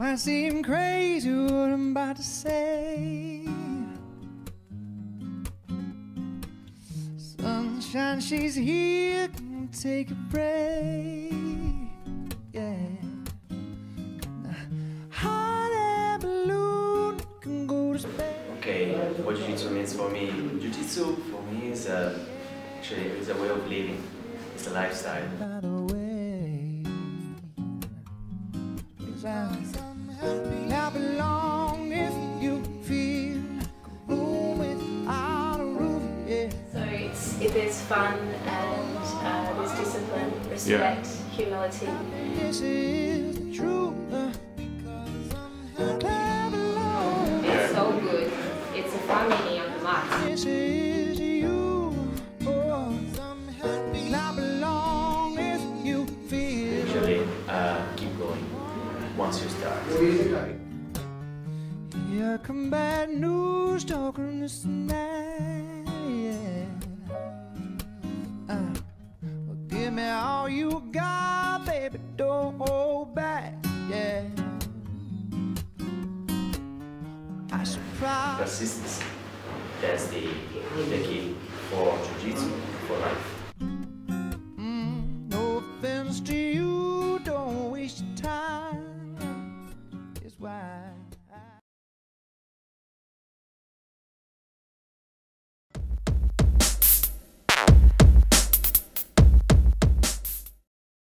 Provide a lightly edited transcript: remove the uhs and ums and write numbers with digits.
might seem crazy what I'm about to say. Sunshine, she's here, gonna take a break. Yeah. Hot air balloon can go to space. Okay, what jiu-jitsu means for me? Jiu-jitsu for me is a way of living. It's a lifestyle. I belong if you feel room without a roof, yeah. So there's fun and there's discipline, respect, yeah. Humility. This is true because I'm happy. It's so good. It's a family on the mat. This is you. Oh, I'm happy. I belong if you feel. Usually, keep going once you start. Yeah, combat news, talking this and that, yeah. Well, give me all you got, baby, don't hold back, yeah. I surprise. Persistence, that's the key for jiu-jitsu, for life. No offense to you.